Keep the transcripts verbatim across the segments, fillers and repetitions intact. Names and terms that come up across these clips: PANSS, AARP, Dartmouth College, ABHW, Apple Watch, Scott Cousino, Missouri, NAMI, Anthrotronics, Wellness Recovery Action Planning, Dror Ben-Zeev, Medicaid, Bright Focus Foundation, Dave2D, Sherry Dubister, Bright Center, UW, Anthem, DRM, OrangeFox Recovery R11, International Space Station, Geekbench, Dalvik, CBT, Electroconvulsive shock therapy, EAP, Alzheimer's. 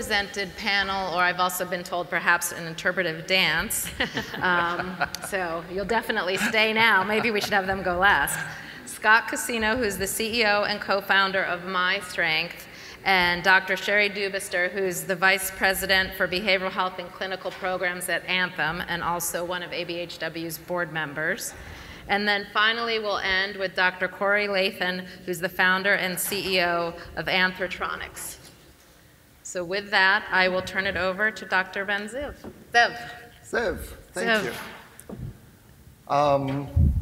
presented panel, or I've also been told perhaps an interpretive dance. Um, so you'll definitely stay now. Maybe we should have them go last. Scott Cousino, who's the C E O and co-founder of MyStrength, and Doctor Sherry Dubister, who's the Vice President for Behavioral Health and Clinical Programs at Anthem, and also one of A B H W's board members. And then finally, we'll end with Doctor Corinna Lathan, who's the founder and C E O of Anthrotronics. So with that, I will turn it over to Doctor Ben-Zeev. Zev. Zev, thank Zev. you. Um,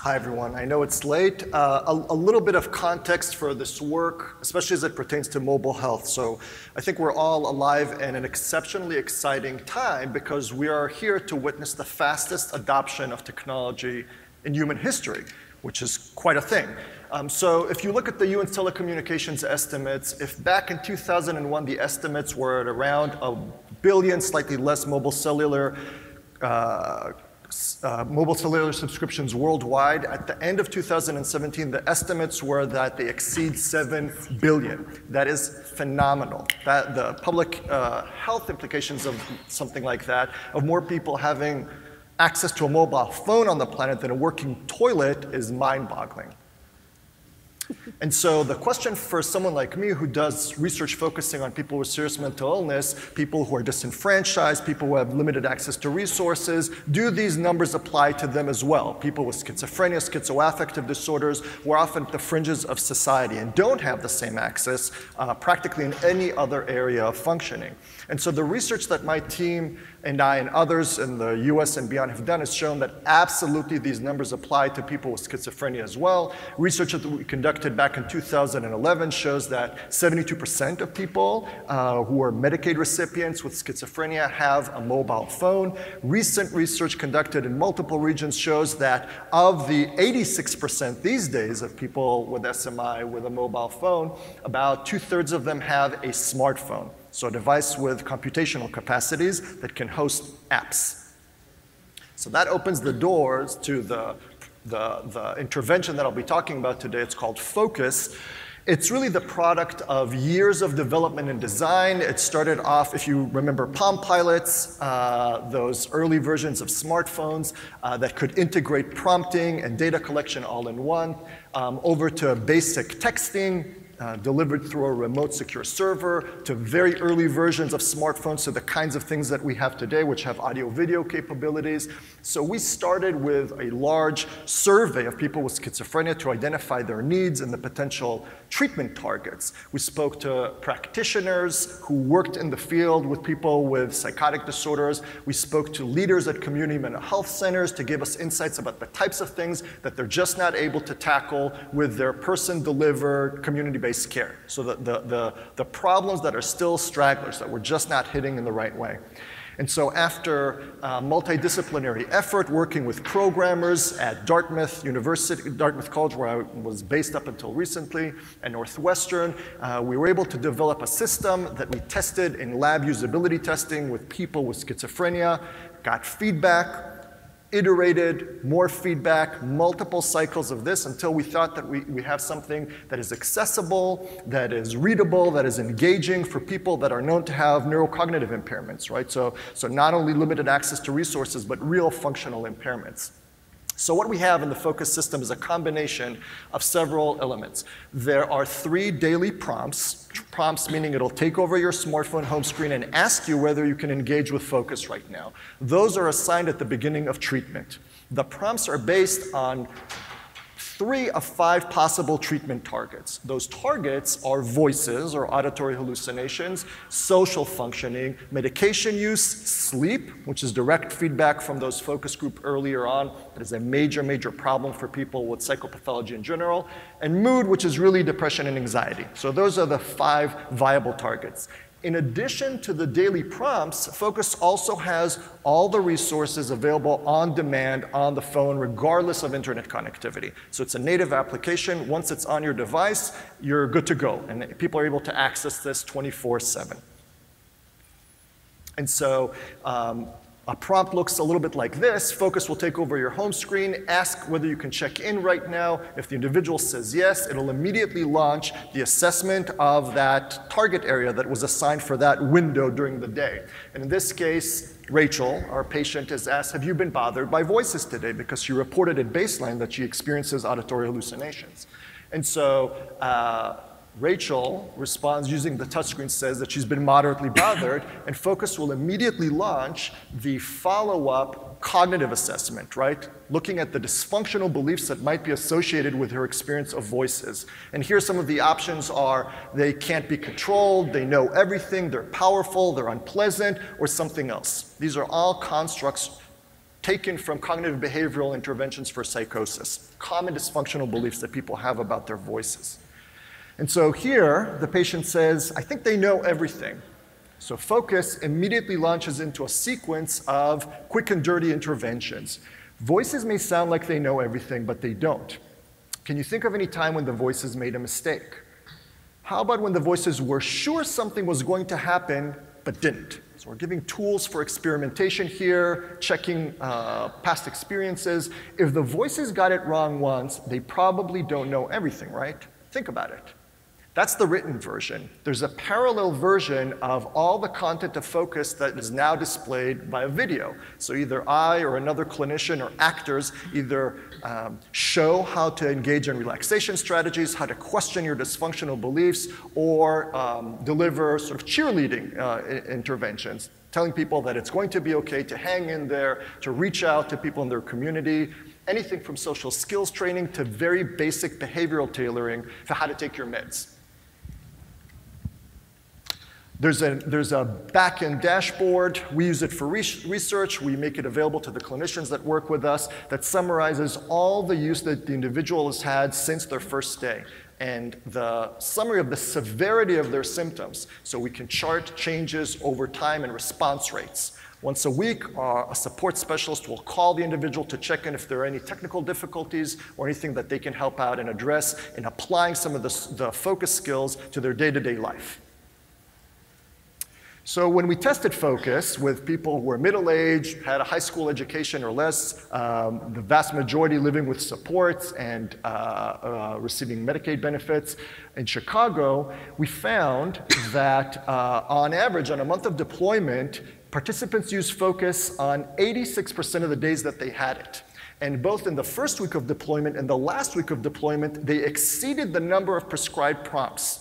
Hi everyone, I know it's late. Uh, a, a little bit of context for this work, especially as it pertains to mobile health. So I think we're all alive in an exceptionally exciting time because we are here to witness the fastest adoption of technology in human history, which is quite a thing. Um, so if you look at the U N telecommunications estimates, if back in two thousand one the estimates were at around a billion, slightly less mobile cellular uh, Uh, mobile cellular subscriptions worldwide. At the end of two thousand seventeen, the estimates were that they exceed seven billion. That is phenomenal. That, the public uh, health implications of something like that, of more people having access to a mobile phone on the planet than a working toilet, is mind-boggling. And so the question for someone like me who does research focusing on people with serious mental illness, people who are disenfranchised, people who have limited access to resources, do these numbers apply to them as well? People with schizophrenia, schizoaffective disorders, who are often at the fringes of society and don't have the same access uh, practically in any other area of functioning. And so the research that my team and I and others in the U S and beyond have done has shown that absolutely these numbers apply to people with schizophrenia as well. Research that we conducted back in two thousand eleven shows that seventy-two percent of people uh, who are Medicaid recipients with schizophrenia have a mobile phone. Recent research conducted in multiple regions shows that of the eighty-six percent these days of people with S M I with a mobile phone, about two-thirds of them have a smartphone. So a device with computational capacities that can host apps. So that opens the doors to the, the, the intervention that I'll be talking about today. It's called Focus. It's really the product of years of development and design. It started off, if you remember Palm Pilots, uh, those early versions of smartphones uh, that could integrate prompting and data collection all in one, um, over to basic texting, Uh, delivered through a remote secure server, to very early versions of smartphones, so the kinds of things that we have today, which have audio-video capabilities. So we started with a large survey of people with schizophrenia to identify their needs and the potential treatment targets. We spoke to practitioners who worked in the field with people with psychotic disorders. We spoke to leaders at community mental health centers to give us insights about the types of things that they're just not able to tackle with their person-delivered community-based care. So the, the, the, the problems that are still stragglers, that we're just not hitting in the right way. And so after uh, multidisciplinary effort, working with programmers at Dartmouth University, Dartmouth College, where I was based up until recently, and Northwestern, uh, we were able to develop a system that we tested in lab usability testing with people with schizophrenia, got feedback, iterated, more feedback, multiple cycles of this until we thought that we, we have something that is accessible, that is readable, that is engaging for people that are known to have neurocognitive impairments, right? So, so not only limited access to resources, but real functional impairments. So what we have in the Focus system is a combination of several elements. There are three daily prompts, prompts meaning it'll take over your smartphone home screen and ask you whether you can engage with Focus right now. Those are assigned at the beginning of treatment. The prompts are based on three of five possible treatment targets. Those targets are voices or auditory hallucinations, social functioning, medication use, sleep, which is direct feedback from those focus group earlier on. That is a major, major problem for people with psychopathology in general, and mood, which is really depression and anxiety. So those are the five viable targets. In addition to the daily prompts, Focus also has all the resources available on demand on the phone, regardless of internet connectivity. So it's a native application. Once it's on your device, you're good to go. And people are able to access this twenty-four seven. And so um, A prompt looks a little bit like this. Focus will take over your home screen, ask whether you can check in right now. If the individual says yes, it'll immediately launch the assessment of that target area that was assigned for that window during the day. And in this case, Rachel, our patient, is asked, have you been bothered by voices today? Because she reported at baseline that she experiences auditory hallucinations. And so uh, Rachel responds using the touchscreen, says that she's been moderately bothered, and Focus will immediately launch the follow-up cognitive assessment, right? Looking at the dysfunctional beliefs that might be associated with her experience of voices. And here some of the options are they can't be controlled, they know everything, they're powerful, they're unpleasant, or something else. These are all constructs taken from cognitive behavioral interventions for psychosis, common dysfunctional beliefs that people have about their voices. And so here, the patient says, I think they know everything. So Focus immediately launches into a sequence of quick and dirty interventions. Voices may sound like they know everything, but they don't. Can you think of any time when the voices made a mistake? How about when the voices were sure something was going to happen, but didn't? So we're giving tools for experimentation here, checking uh, past experiences. If the voices got it wrong once, they probably don't know everything, right? Think about it. That's the written version. There's a parallel version of all the content of Focus that is now displayed by a video. So either I or another clinician or actors either um, show how to engage in relaxation strategies, how to question your dysfunctional beliefs, or um, deliver sort of cheerleading uh, interventions, telling people that it's going to be okay to hang in there, to reach out to people in their community, anything from social skills training to very basic behavioral tailoring for how to take your meds. There's a, there's a back-end dashboard. We use it for re research. We make it available to the clinicians that work with us that summarizes all the use that the individual has had since their first day and the summary of the severity of their symptoms. So we can chart changes over time and response rates. Once a week, uh, a support specialist will call the individual to check in if there are any technical difficulties or anything that they can help out and address in applying some of the, the Focus skills to their day-to-day life. So when we tested Focus with people who were middle-aged, had a high school education or less, um, the vast majority living with supports and uh, uh, receiving Medicaid benefits in Chicago, we found that uh, on average, on a month of deployment, participants used Focus on eighty-six percent of the days that they had it. And both in the first week of deployment and the last week of deployment, they exceeded the number of prescribed prompts.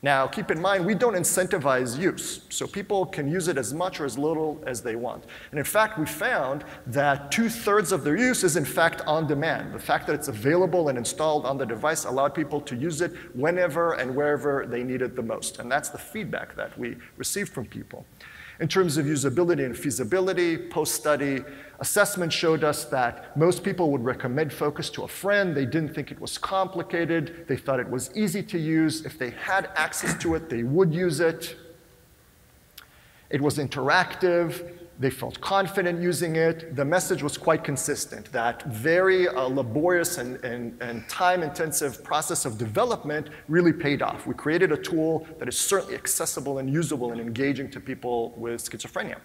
Now, keep in mind, we don't incentivize use, so people can use it as much or as little as they want. And in fact, we found that two-thirds of their use is in fact on demand. The fact that it's available and installed on the device allowed people to use it whenever and wherever they need it the most. And that's the feedback that we received from people. In terms of usability and feasibility, post-study assessment showed us that most people would recommend Focus to a friend. They didn't think it was complicated. They thought it was easy to use. If they had access to it, they would use it. It was interactive. They felt confident using it. The message was quite consistent, that very uh, laborious and, and, and time-intensive process of development really paid off. We created a tool that is certainly accessible and usable and engaging to people with schizophrenia.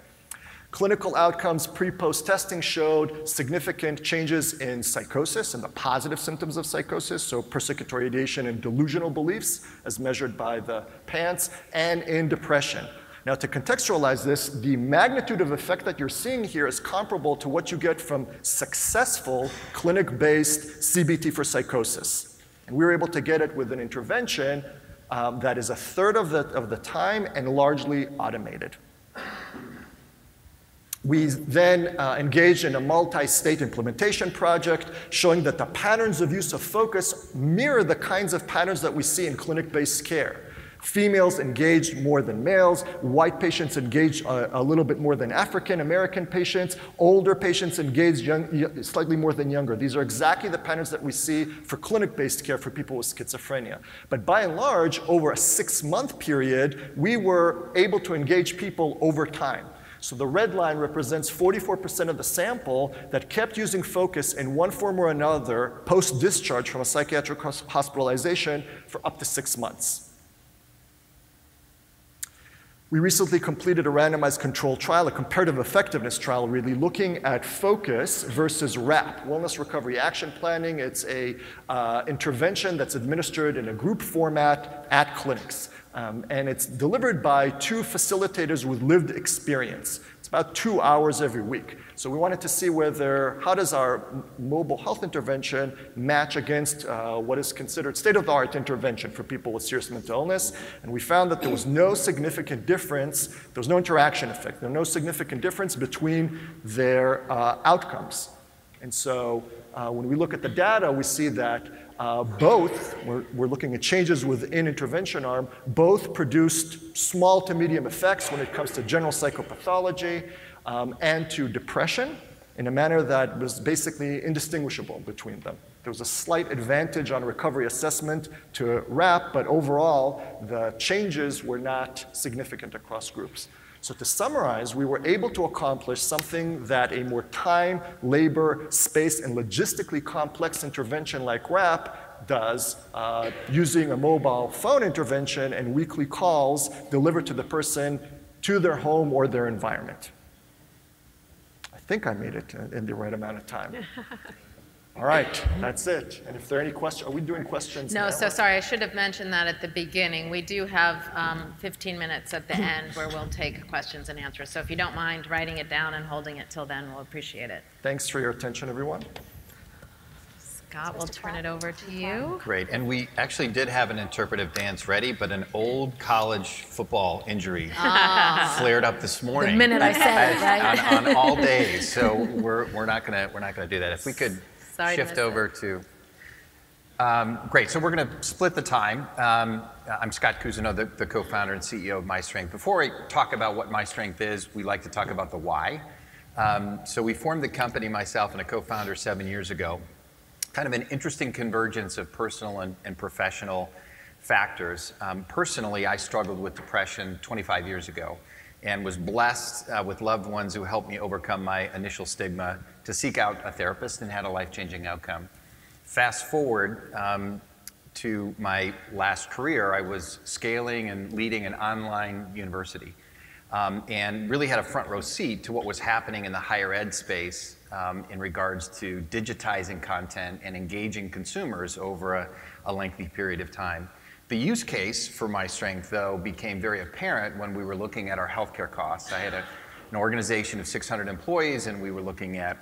Clinical outcomes pre-post testing showed significant changes in psychosis and the positive symptoms of psychosis, so persecutory ideation and delusional beliefs as measured by the PANSS, and in depression. Now, to contextualize this, the magnitude of effect that you're seeing here is comparable to what you get from successful clinic-based C B T for psychosis. And we were able to get it with an intervention um, that is a third of the, of the time and largely automated. We then uh, engaged in a multi-state implementation project showing that the patterns of use of Focus mirror the kinds of patterns that we see in clinic-based care. Females engaged more than males, white patients engaged a, a little bit more than African American patients, older patients engaged young, slightly more than younger. These are exactly the patterns that we see for clinic-based care for people with schizophrenia. But by and large, over a six-month period, we were able to engage people over time. So the red line represents forty-four percent of the sample that kept using Focus in one form or another post-discharge from a psychiatric hospitalization for up to six months. We recently completed a randomized controlled trial, a comparative effectiveness trial, really looking at Focus versus RAP, Wellness Recovery Action Planning. It's a uh, intervention that's administered in a group format at clinics. Um, and it's delivered by two facilitators with lived experience. It's about two hours every week. So we wanted to see whether, how does our mobile health intervention match against uh, what is considered state-of-the-art intervention for people with serious mental illness? And we found that there was no significant difference, there was no interaction effect, there was no significant difference between their uh, outcomes. And so uh, when we look at the data, we see that uh, both, we're, we're looking at changes within intervention arm, both produced small to medium effects when it comes to general psychopathology, Um, and to depression in a manner that was basically indistinguishable between them. There was a slight advantage on recovery assessment to RAP, but overall, the changes were not significant across groups. So to summarize, we were able to accomplish something that a more time, labor, space, and logistically complex intervention like RAP does uh, using a mobile phone intervention and weekly calls delivered to the person to their home or their environment. I think I made it in the right amount of time. All right, that's it. And if there are any questions, are we doing questions No, now? So sorry, I should have mentioned that at the beginning. We do have um, fifteen minutes at the end where we'll take questions and answers. So if you don't mind writing it down and holding it till then, we'll appreciate it. Thanks for your attention, everyone. Scott, we'll turn it over to you. Great, and we actually did have an interpretive dance ready, but an old college football injury oh. flared up this morning. The minute I said it, right? On, on all days, so we're we're not gonna we're not gonna do that. If we could Sorry shift to over it. to. Um, great, so we're gonna split the time. Um, I'm Scott Cousino, the, the co-founder and C E O of MyStrength. Before I talk about what MyStrength is, we like to talk about the why. Um, so we formed the company, myself and a co-founder, seven years ago. Kind of an interesting convergence of personal and, and professional factors. Um, personally, I struggled with depression twenty-five years ago and was blessed uh, with loved ones who helped me overcome my initial stigma to seek out a therapist and had a life-changing outcome. Fast forward um, to my last career, I was scaling and leading an online university um, and really had a front row seat to what was happening in the higher ed space Um, in regards to digitizing content and engaging consumers over a, a lengthy period of time. The use case for MyStrength, though, became very apparent when we were looking at our healthcare costs. I had a, an organization of six hundred employees, and we were looking at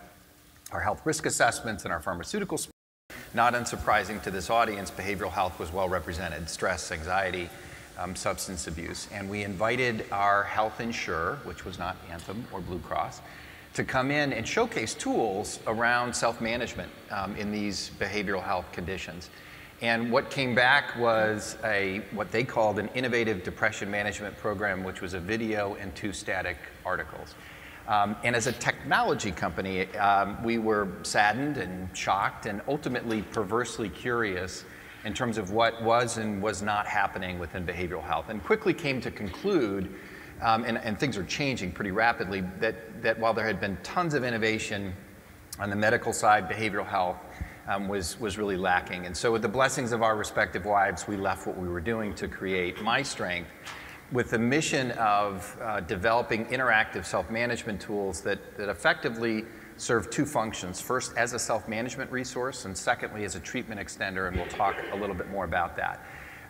our health risk assessments and our pharmaceutical space. Not unsurprising to this audience, behavioral health was well represented, stress, anxiety, um, substance abuse. And we invited our health insurer, which was not Anthem or Blue Cross, to come in and showcase tools around self-management um, in these behavioral health conditions. And what came back was a, what they called an innovative depression management program, which was a video and two static articles. Um, and as a technology company, um, we were saddened and shocked and ultimately perversely curious in terms of what was and was not happening within behavioral health, and quickly came to conclude Um, and, and things are changing pretty rapidly, that, that while there had been tons of innovation on the medical side, behavioral health um, was, was really lacking. And so with the blessings of our respective wives, we left what we were doing to create MyStrength with the mission of uh, developing interactive self-management tools that, that effectively serve two functions. First, as a self-management resource, and secondly, as a treatment extender, and we'll talk a little bit more about that.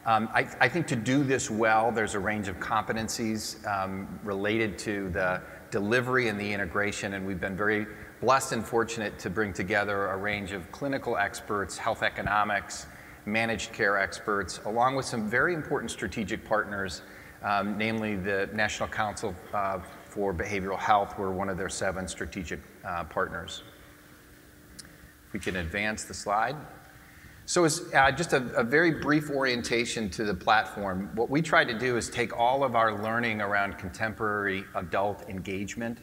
Um, I, I think to do this well, there's a range of competencies um, related to the delivery and the integration, and we've been very blessed and fortunate to bring together a range of clinical experts, health economics, managed care experts, along with some very important strategic partners, um, namely the National Council uh, for Behavioral Health. We're one of their seven strategic uh, partners. If we can advance the slide. So it's uh, just a, a very brief orientation to the platform. What we tried to do is take all of our learning around contemporary adult engagement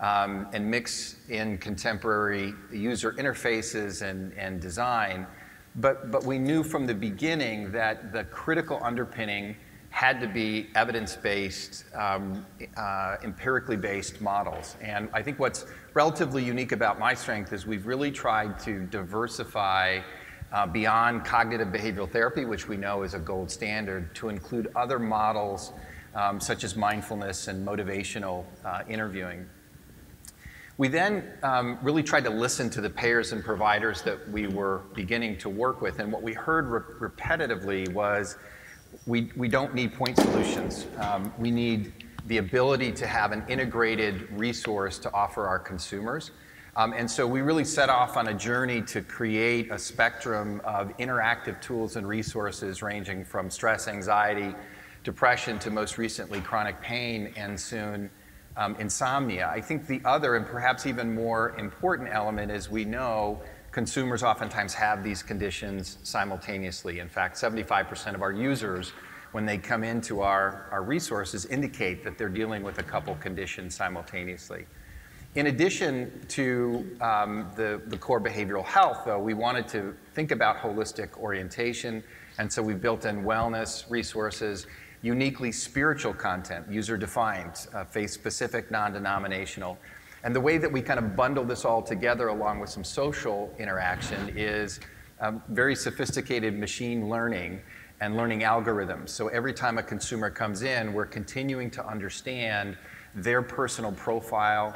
um, and mix in contemporary user interfaces and, and design. But, but we knew from the beginning that the critical underpinning had to be evidence-based, um, uh, empirically-based models. And I think what's relatively unique about MyStrength is we've really tried to diversify Uh, beyond cognitive behavioral therapy, which we know is a gold standard, to include other models um, such as mindfulness and motivational uh, interviewing. We then um, really tried to listen to the payers and providers that we were beginning to work with, and what we heard re repetitively was we, we don't need point solutions. Um, we need the ability to have an integrated resource to offer our consumers. Um, and so we really set off on a journey to create a spectrum of interactive tools and resources ranging from stress, anxiety, depression, to most recently chronic pain, and soon Um, insomnia. I think the other, and perhaps even more important element, is we know consumers oftentimes have these conditions simultaneously. In fact, seventy-five percent of our users, when they come into our, our resources, indicate that they're dealing with a couple conditions simultaneously. In addition to um, the, the core behavioral health, though, we wanted to think about holistic orientation, and so we built in wellness resources, uniquely spiritual content, user-defined, uh, faith-specific, non-denominational. And the way that we kind of bundle this all together along with some social interaction is um, very sophisticated machine learning and learning algorithms. So every time a consumer comes in, we're continuing to understand their personal profile,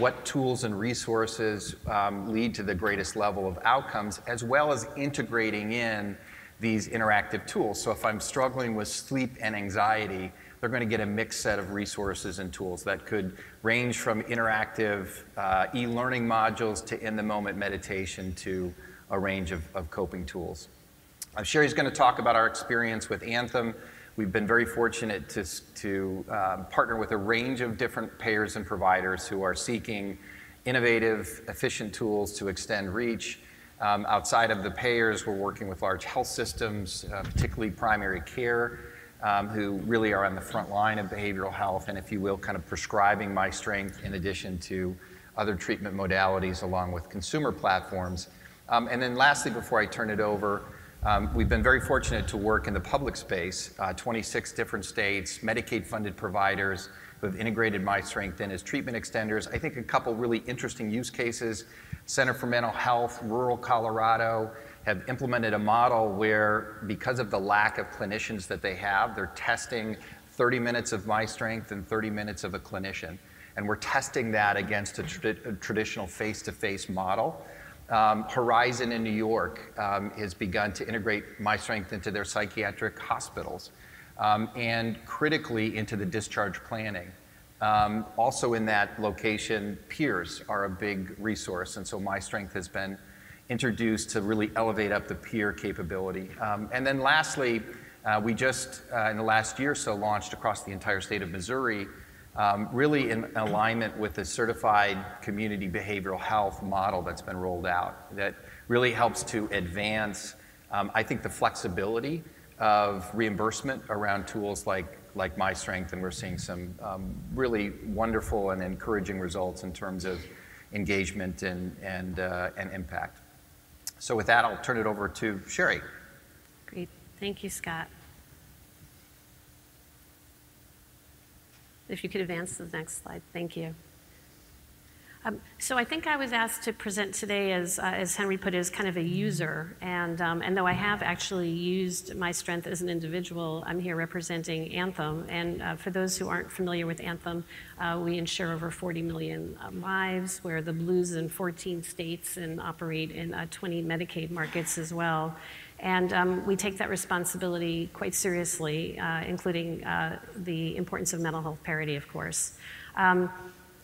what tools and resources um, lead to the greatest level of outcomes, as well as integrating in these interactive tools. So if I'm struggling with sleep and anxiety, they're going to get a mixed set of resources and tools that could range from interactive uh, e-learning modules to in-the-moment meditation to a range of, of coping tools. Uh, Sherry's going to talk about our experience with Anthem. We've been very fortunate to, to uh, partner with a range of different payers and providers who are seeking innovative, efficient tools to extend reach. Um, outside of the payers, we're working with large health systems, uh, particularly primary care, um, who really are on the front line of behavioral health and, if you will, kind of prescribing MyStrength in addition to other treatment modalities along with consumer platforms. Um, and then lastly, before I turn it over, um, we've been very fortunate to work in the public space, uh, twenty-six different states, Medicaid-funded providers who have integrated MyStrength in as treatment extenders. I think a couple really interesting use cases. Center for Mental Health, rural Colorado, have implemented a model where, because of the lack of clinicians that they have, they're testing thirty minutes of MyStrength and thirty minutes of a clinician. And we're testing that against a, tra a traditional face-to-face model. Um, Horizon in New York um, has begun to integrate MyStrength into their psychiatric hospitals um, and critically into the discharge planning. Um, also in that location, peers are a big resource, and so MyStrength has been introduced to really elevate up the peer capability. Um, and then lastly, uh, we just, uh, in the last year or so, launched across the entire state of Missouri, um, really in alignment with the certified community behavioral health model that's been rolled out that really helps to advance, um, I think, the flexibility of reimbursement around tools like like MyStrength, and we're seeing some um, really wonderful and encouraging results in terms of engagement and, and, uh, and impact. So with that, I'll turn it over to Sherry. Great. Thank you, Scott. If you could advance to the next slide. Thank you. Um, so I think I was asked to present today, as, uh, as Henry put it, as kind of a user, and, um, and though I have actually used MyStrength as an individual, I'm here representing Anthem, and uh, for those who aren't familiar with Anthem, uh, we insure over forty million uh, lives. We're the Blues in fourteen states and operate in uh, twenty Medicaid markets as well. And um, we take that responsibility quite seriously, uh, including uh, the importance of mental health parity, of course. Um,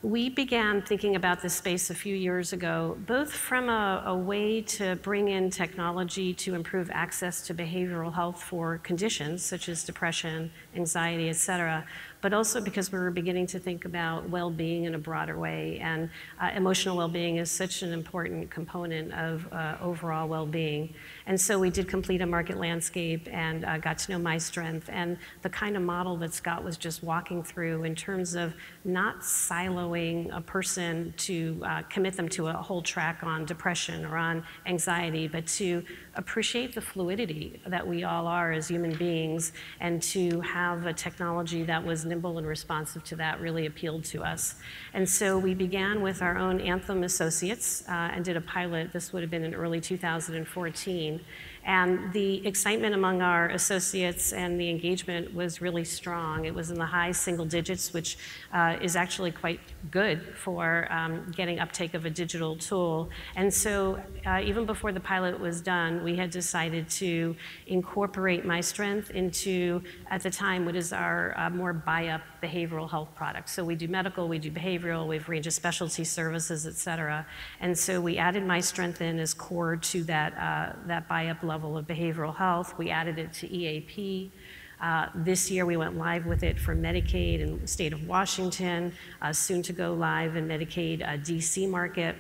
We began thinking about this space a few years ago, both from a, a way to bring in technology to improve access to behavioral health for conditions such as depression, anxiety, et cetera, but also because we were beginning to think about well-being in a broader way. And uh, emotional well-being is such an important component of uh, overall well-being. And so we did complete a market landscape and uh, got to know MyStrength and the kind of model that Scott was just walking through in terms of not siloing a person to uh, commit them to a whole track on depression or on anxiety, but to appreciate the fluidity that we all are as human beings, and to have a technology that was nimble and responsive to that really appealed to us. And so we began with our own Anthem associates uh, and did a pilot. This would have been in early two thousand fourteen. And the excitement among our associates and the engagement was really strong. It was in the high single digits, which uh, is actually quite good for um, getting uptake of a digital tool. And so uh, even before the pilot was done, we had decided to incorporate MyStrength into, at the time, what is our uh, more buy-up behavioral health product. So we do medical, we do behavioral, we have a range of specialty services, et cetera. And so we added MyStrength in as core to that, uh, that buy-up level. level of behavioral health. We added it to E A P. Uh, this year we went live with it for Medicaid in the state of Washington, uh, soon to go live in Medicaid uh, D C market.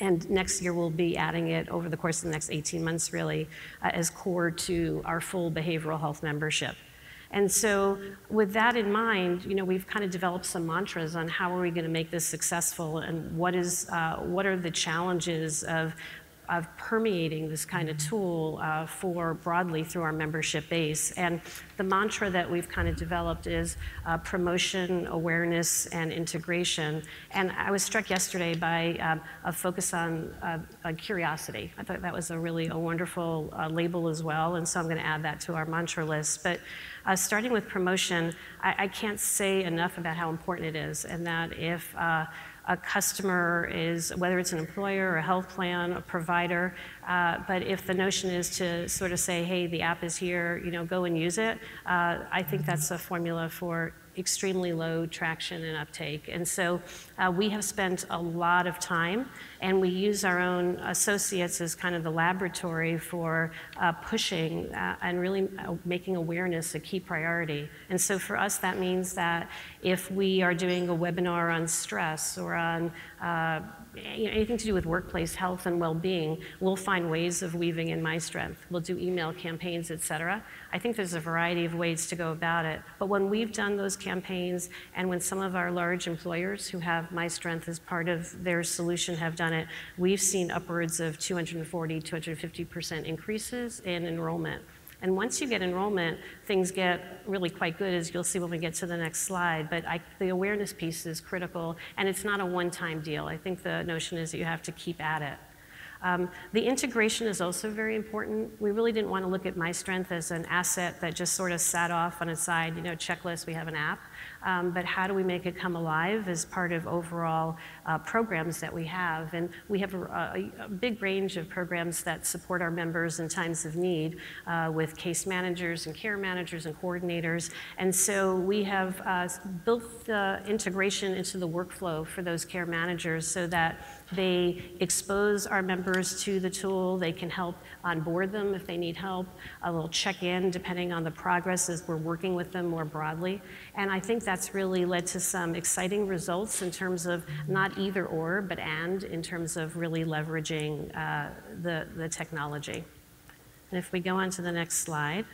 And next year we'll be adding it over the course of the next eighteen months really uh, as core to our full behavioral health membership. And so with that in mind, you know, we've kind of developed some mantras on how are we going to make this successful and what is, uh, what are the challenges of of permeating this kind of tool uh, for broadly through our membership base. And the mantra that we've kind of developed is uh, promotion, awareness, and integration. And I was struck yesterday by um, a focus on, uh, on curiosity. I thought that was a really a wonderful uh, label as well, and so I'm gonna add that to our mantra list. But uh, starting with promotion, I, I can't say enough about how important it is, and that if uh, a customer is, whether it's an employer, a health plan, a provider, uh, but if the notion is to sort of say, hey, the app is here, you know, go and use it, uh, I think that's a formula for extremely low traction and uptake. And so uh, we have spent a lot of time, and we use our own associates as kind of the laboratory for uh, pushing uh, and really making awareness a key priority. And so for us, that means that if we are doing a webinar on stress or on uh, you know, anything to do with workplace health and well-being, we'll find ways of weaving in MyStrength. We'll do email campaigns, et cetera. I think there's a variety of ways to go about it. But when we've done those campaigns and when some of our large employers who have MyStrength as part of their solution have done it, we've seen upwards of two hundred forty, two hundred fifty percent increases in enrollment. And once you get enrollment, things get really quite good, as you'll see when we get to the next slide. But I, the awareness piece is critical, and it's not a one-time deal. I think the notion is that you have to keep at it. Um, the integration is also very important. We really didn't want to look at MyStrength as an asset that just sort of sat off on its side, you know, checklist, we have an app. Um, but how do we make it come alive as part of overall uh, programs that we have? And we have a, a, a big range of programs that support our members in times of need uh, with case managers and care managers and coordinators. And so we have uh, built the integration into the workflow for those care managers so that they expose our members to the tool. They can help onboard them if they need help. A little check-in depending on the progress as we're working with them more broadly. And I think that's really led to some exciting results in terms of not either or, but and in terms of really leveraging uh, the, the technology. And if we go on to the next slide.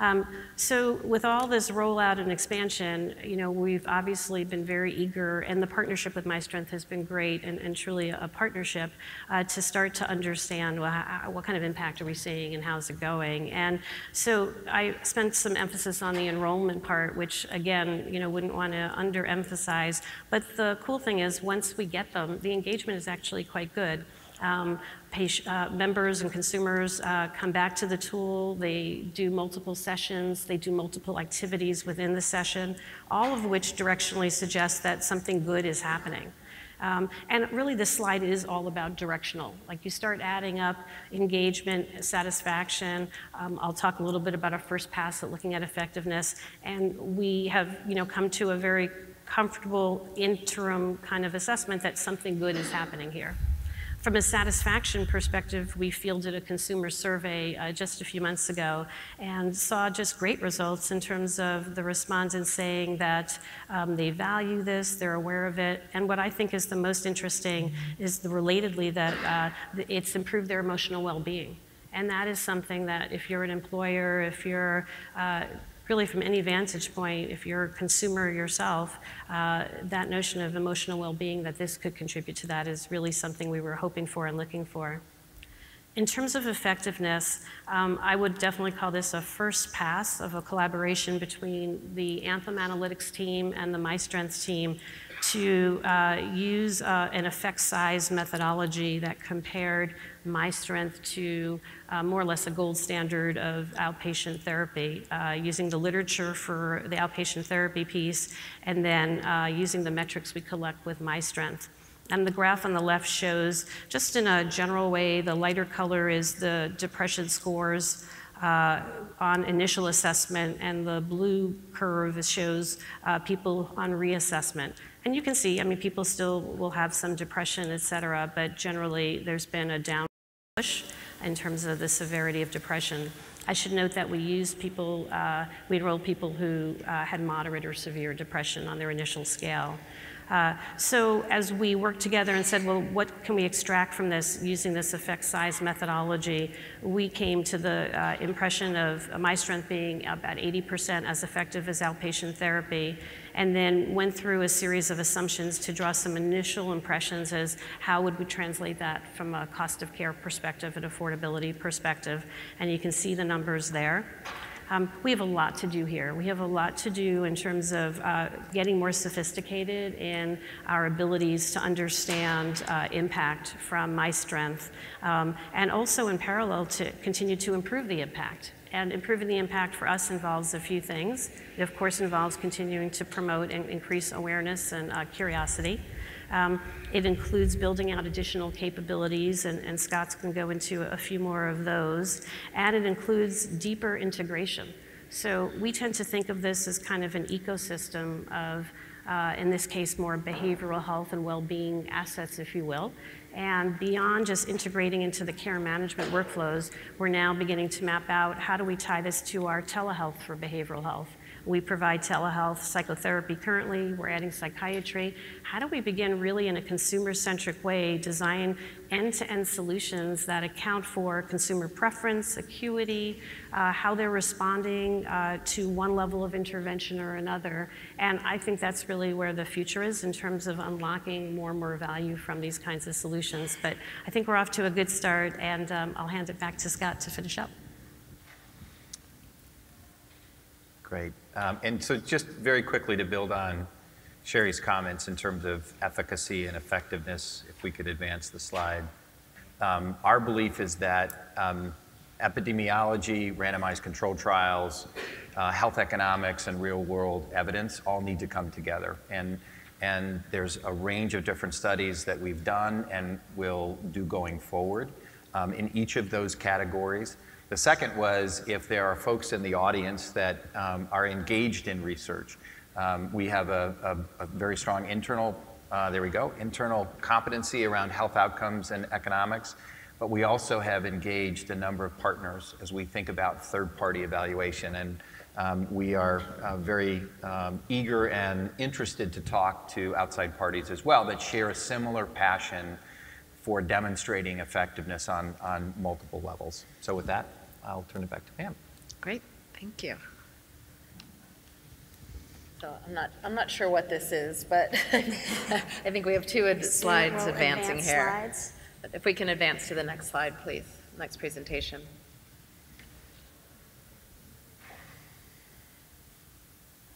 Um, so with all this rollout and expansion, you know, we've obviously been very eager, and the partnership with MyStrength has been great and, and truly a partnership uh, to start to understand well, how, what kind of impact are we seeing and how's it going. And so I spent some emphasis on the enrollment part, which again, you know, wouldn't want to underemphasize. But the cool thing is once we get them, the engagement is actually quite good. Um, patient, uh, members and consumers uh, come back to the tool, they do multiple sessions, they do multiple activities within the session, all of which directionally suggests that something good is happening. Um, and really this slide is all about directional. Like you start adding up engagement, satisfaction. Um, I'll talk a little bit about our first pass at looking at effectiveness. And we have, you know, come to a very comfortable interim kind of assessment that something good is happening here. From a satisfaction perspective, we fielded a consumer survey uh, just a few months ago and saw just great results in terms of the respondents saying that um, they value this, they're aware of it, and what I think is the most interesting is the relatedly that uh, it's improved their emotional well-being. And that is something that if you're an employer, if you're uh, really from any vantage point, if you're a consumer yourself, uh, that notion of emotional well-being that this could contribute to that is really something we were hoping for and looking for. In terms of effectiveness, um, I would definitely call this a first pass of a collaboration between the Anthem Analytics team and the MyStrength team to uh, use uh, an effect size methodology that compared MyStrength to uh, more or less a gold standard of outpatient therapy, uh, using the literature for the outpatient therapy piece, and then uh, using the metrics we collect with MyStrength. And the graph on the left shows, just in a general way, the lighter color is the depression scores uh, on initial assessment, and the blue curve shows uh, people on reassessment. And you can see, I mean, people still will have some depression, et cetera, but generally there's been a downward push in terms of the severity of depression. I should note that we used people, uh, we enrolled people who uh, had moderate or severe depression on their initial scale. Uh, so as we worked together and said, well, what can we extract from this using this effect size methodology, we came to the uh, impression of MyStrength being about eighty percent as effective as outpatient therapy, and then went through a series of assumptions to draw some initial impressions as how would we translate that from a cost of care perspective and affordability perspective, and you can see the numbers there. Um, we have a lot to do here. We have a lot to do in terms of uh, getting more sophisticated in our abilities to understand uh, impact from MyStrength, um, and also in parallel to continue to improve the impact. And improving the impact for us involves a few things. It, of course, involves continuing to promote and increase awareness and uh, curiosity. Um, it includes building out additional capabilities, and, and Scott's going to go into a few more of those. And it includes deeper integration. So we tend to think of this as kind of an ecosystem of, uh, in this case, more behavioral health and well-being assets, if you will. And beyond just integrating into the care management workflows, we're now beginning to map out how do we tie this to our telehealth for behavioral health. We provide telehealth psychotherapy currently, we're adding psychiatry. How do we begin really in a consumer-centric way, design end-to-end solutions that account for consumer preference, acuity, uh, how they're responding uh, to one level of intervention or another. And I think that's really where the future is in terms of unlocking more and more value from these kinds of solutions. But I think we're off to a good start, and um, I'll hand it back to Scott to finish up. Great. Um, and so just very quickly to build on Sherry's comments in terms of efficacy and effectiveness, if we could advance the slide. Um, our belief is that um, epidemiology, randomized control trials, uh, health economics, and real-world evidence all need to come together. And, and there's a range of different studies that we've done and will do going forward um, in each of those categories. The second was if there are folks in the audience that um, are engaged in research. Um, we have a, a, a very strong internal, uh, there we go, internal competency around health outcomes and economics, but we also have engaged a number of partners as we think about third-party evaluation, and um, we are uh, very um, eager and interested to talk to outside parties as well that share a similar passion for demonstrating effectiveness on, on multiple levels. So with that, I'll turn it back to Pam. Great, thank you. So I'm not, I'm not sure what this is, but I think we have two ad slides advancing here. Slides. If we can advance to the next slide, please, next presentation.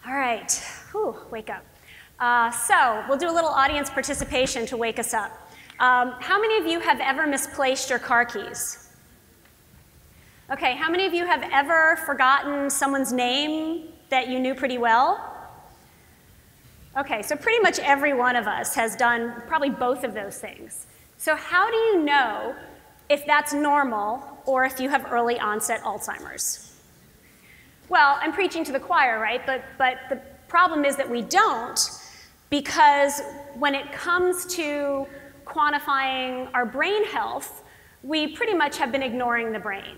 All right, whew, wake up. Uh, so we'll do a little audience participation to wake us up. Um, how many of you have ever misplaced your car keys? Okay, how many of you have ever forgotten someone's name that you knew pretty well? Okay, so pretty much every one of us has done probably both of those things. So how do you know if that's normal or if you have early onset Alzheimer's? Well, I'm preaching to the choir, right? But, but the problem is that we don't, because when it comes to quantifying our brain health, we pretty much have been ignoring the brain.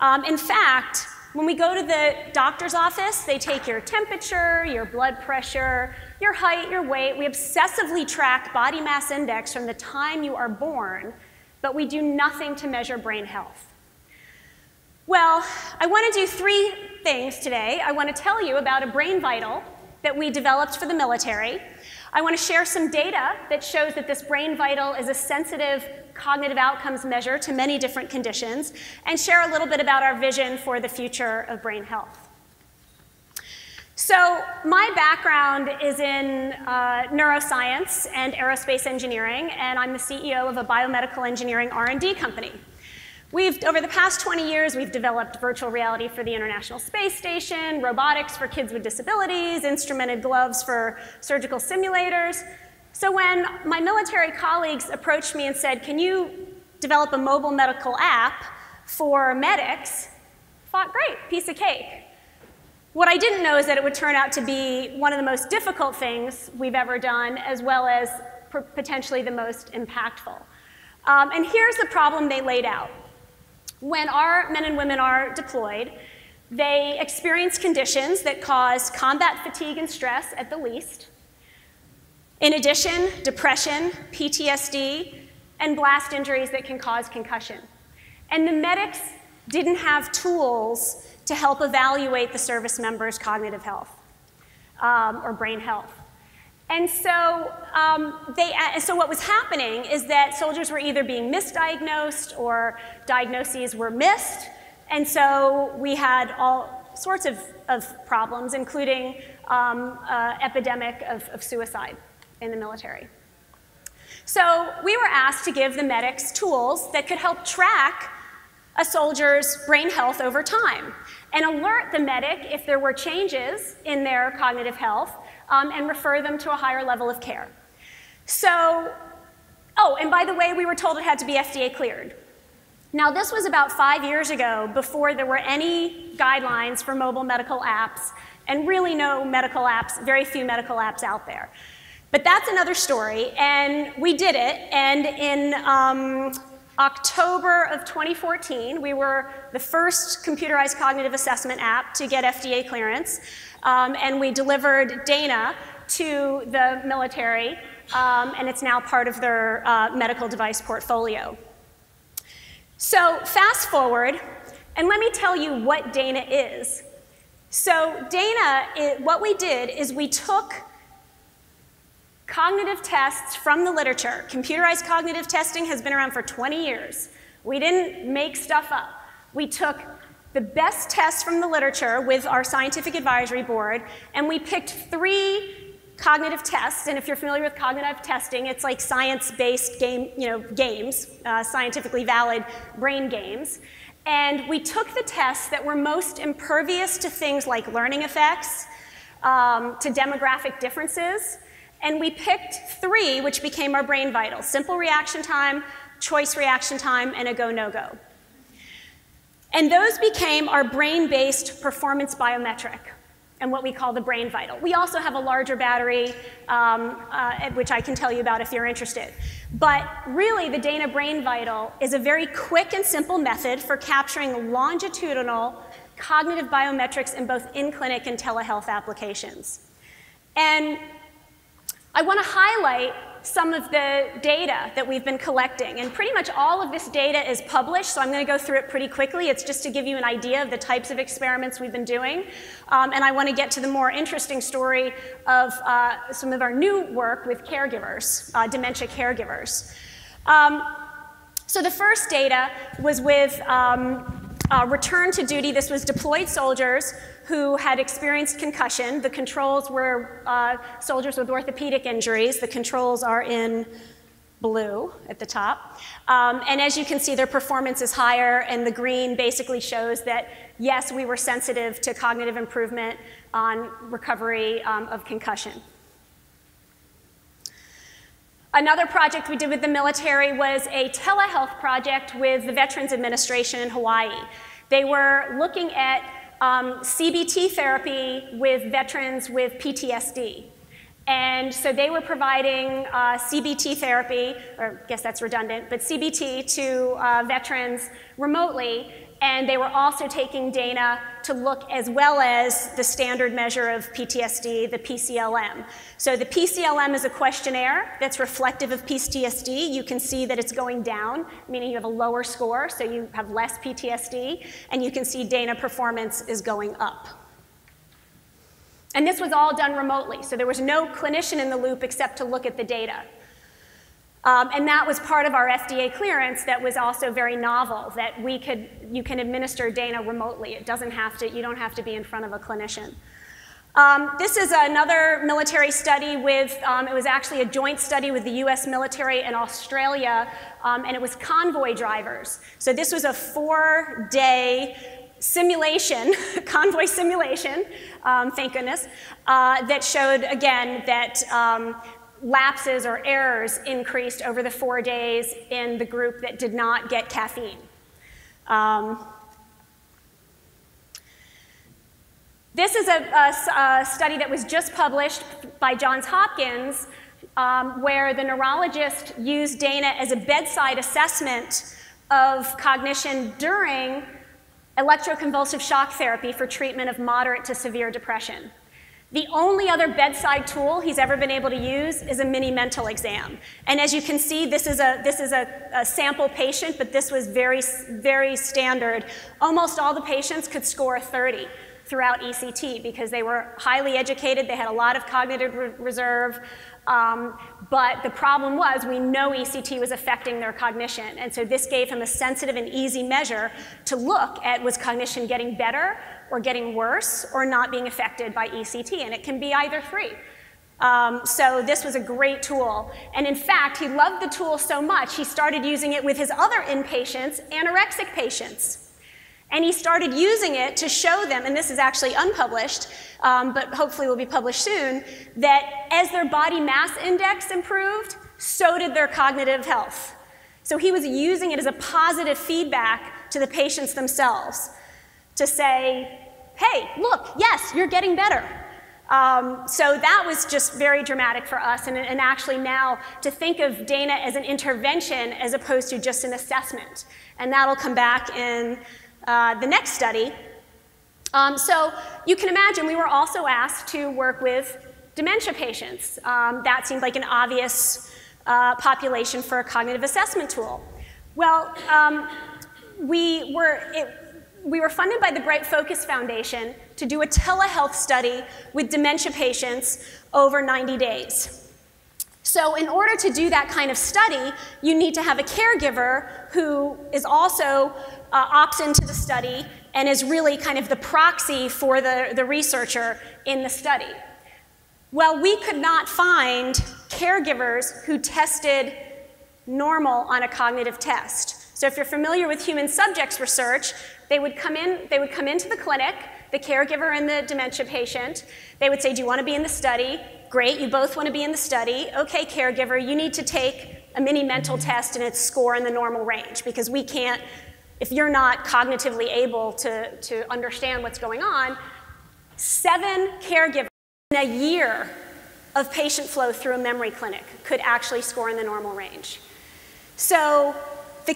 Um, in fact, when we go to the doctor's office, they take your temperature, your blood pressure, your height, your weight. We obsessively track body mass index from the time you are born, but we do nothing to measure brain health. Well, I want to do three things today. I want to tell you about a Brain Vital that we developed for the military. I want to share some data that shows that this Brain Vital is a sensitive cognitive outcomes measure to many different conditions, and share a little bit about our vision for the future of brain health. So my background is in uh, neuroscience and aerospace engineering, and I'm the C E O of a biomedical engineering R and D company. We've, over the past twenty years, we've developed virtual reality for the International Space Station, robotics for kids with disabilities, instrumented gloves for surgical simulators. So when my military colleagues approached me and said, can you develop a mobile medical app for medics? I thought, great, piece of cake. What I didn't know is that it would turn out to be one of the most difficult things we've ever done, as well as potentially the most impactful. Um, and here's the problem they laid out. When our men and women are deployed, they experience conditions that cause combat fatigue and stress at the least. In addition, depression, P T S D, and blast injuries that can cause concussion. And the medics didn't have tools to help evaluate the service members' cognitive health um, or brain health. And so, um, they, so what was happening is that soldiers were either being misdiagnosed or diagnoses were missed. And so we had all sorts of, of problems, including um, uh, epidemic of, of suicide in the military. So we were asked to give the medics tools that could help track a soldier's brain health over time and alert the medic if there were changes in their cognitive health, Um, and refer them to a higher level of care. So, oh, and by the way, we were told it had to be F D A cleared. Now, this was about five years ago, before there were any guidelines for mobile medical apps, and really no medical apps, very few medical apps out there. But that's another story, and we did it, and in um, October of twenty fourteen, we were the first computerized cognitive assessment app to get F D A clearance. Um, and we delivered Dana to the military, um, and it's now part of their uh, medical device portfolio. So fast forward, and let me tell you what Dana is. So Dana, it, what we did is we took cognitive tests from the literature. Computerized cognitive testing has been around for twenty years. We didn't make stuff up. We took the best tests from the literature with our scientific advisory board, and we picked three cognitive tests. And if you're familiar with cognitive testing, it's like science-based game, you know, games, uh, scientifically valid brain games. And we took the tests that were most impervious to things like learning effects, um, to demographic differences, and we picked three, which became our Brain Vital: simple reaction time, choice reaction time, and a go-no-go. And those became our brain-based performance biometric and what we call the Brain Vital. We also have a larger battery, um, uh, which I can tell you about if you're interested. But really, the Dana Brain Vital is a very quick and simple method for capturing longitudinal cognitive biometrics in both in-clinic and telehealth applications. And I want to highlight some of the data that we've been collecting. And pretty much all of this data is published, so I'm going to go through it pretty quickly. It's just to give you an idea of the types of experiments we've been doing. Um, and I want to get to the more interesting story of uh, some of our new work with caregivers, uh, dementia caregivers. Um, so the first data was with um, uh, return to duty. This was deployed soldiers who had experienced concussion. The controls were uh, soldiers with orthopedic injuries. The controls are in blue at the top. Um, and as you can see, their performance is higher, and the green basically shows that, yes, we were sensitive to cognitive improvement on recovery um, of concussion. Another project we did with the military was a telehealth project with the Veterans Administration in Hawaii. They were looking at Um, C B T therapy with veterans with P T S D. And so they were providing uh, C B T therapy, or I guess that's redundant, but C B T to uh, veterans remotely, and they were also taking Dana to look as well as the standard measure of P T S D, the P C L M. So the P C L M is a questionnaire that's reflective of P T S D. You can see that it's going down, meaning you have a lower score, so you have less P T S D, and you can see Dana performance is going up. And this was all done remotely, so there was no clinician in the loop except to look at the data. Um, and that was part of our F D A clearance that was also very novel, that we could, you can administer Dana remotely. It doesn't have to, you don't have to be in front of a clinician. Um, this is another military study with, um, it was actually a joint study with the U S military and Australia, um, and it was convoy drivers. So this was a four-day simulation, convoy simulation, um, thank goodness, uh, that showed, again, that um, lapses or errors increased over the four days in the group that did not get caffeine. Um, This is a, a, a study that was just published by Johns Hopkins, um, where the neurologist used Dana as a bedside assessment of cognition during electroconvulsive shock therapy for treatment of moderate to severe depression. The only other bedside tool he's ever been able to use is a mini mental exam. And as you can see, this is a, this is a, a sample patient, but this was very, very standard. Almost all the patients could score a thirty. Throughout E C T because they were highly educated, they had a lot of cognitive re reserve, um, but the problem was we know E C T was affecting their cognition, and so this gave him a sensitive and easy measure to look at was cognition getting better or getting worse or not being affected by E C T, and it can be either three. Um, so this was a great tool, and in fact, he loved the tool so much, he started using it with his other inpatients, anorexic patients. And he started using it to show them, and this is actually unpublished, um, but hopefully will be published soon, that as their body mass index improved, so did their cognitive health. So he was using it as a positive feedback to the patients themselves to say, hey, look, yes, you're getting better. Um, so that was just very dramatic for us, and, and actually now to think of Dana as an intervention as opposed to just an assessment. And that'll come back in Uh, the next study. Um, so you can imagine we were also asked to work with dementia patients. Um, that seemed like an obvious uh, population for a cognitive assessment tool. Well, um, we, were, it, we were funded by the Bright Focus Foundation to do a telehealth study with dementia patients over ninety days. So in order to do that kind of study, you need to have a caregiver who is also Uh, opts into the study and is really kind of the proxy for the, the researcher in the study. Well, we could not find caregivers who tested normal on a cognitive test. So if you're familiar with human subjects research, they would come in, they would come into the clinic, the caregiver and the dementia patient. They would say, do you want to be in the study? Great, you both want to be in the study. Okay, caregiver, you need to take a mini mental test and its score in the normal range because we can't. If you're not cognitively able to, to understand what's going on, seven caregivers in a year of patient flow through a memory clinic could actually score in the normal range. So the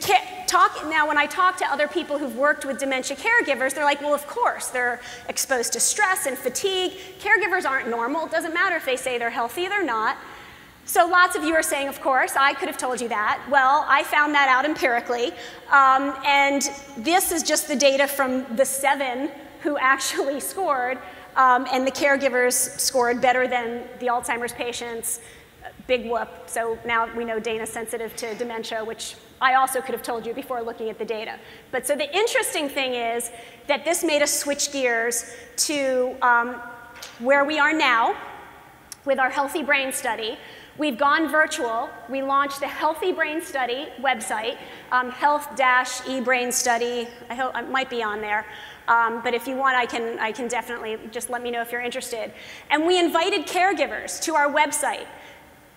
talk, now when I talk to other people who've worked with dementia caregivers, they're like, well, of course, they're exposed to stress and fatigue. Caregivers aren't normal. It doesn't matter if they say they're healthy, they're not. So lots of you are saying, of course, I could have told you that. Well, I found that out empirically. Um, and this is just the data from the seven who actually scored. Um, and the caregivers scored better than the Alzheimer's patients. Big whoop. So now we know Dana's sensitive to dementia, which I also could have told you before looking at the data. But so the interesting thing is that this made us switch gears to um, where we are now with our Healthy Brain Study. We've gone virtual. We launched the Healthy Brain Study website, um, health dash e brain study. I hope it might be on there. Um, but if you want, I can, I can definitely just let me know if you're interested. And we invited caregivers to our website,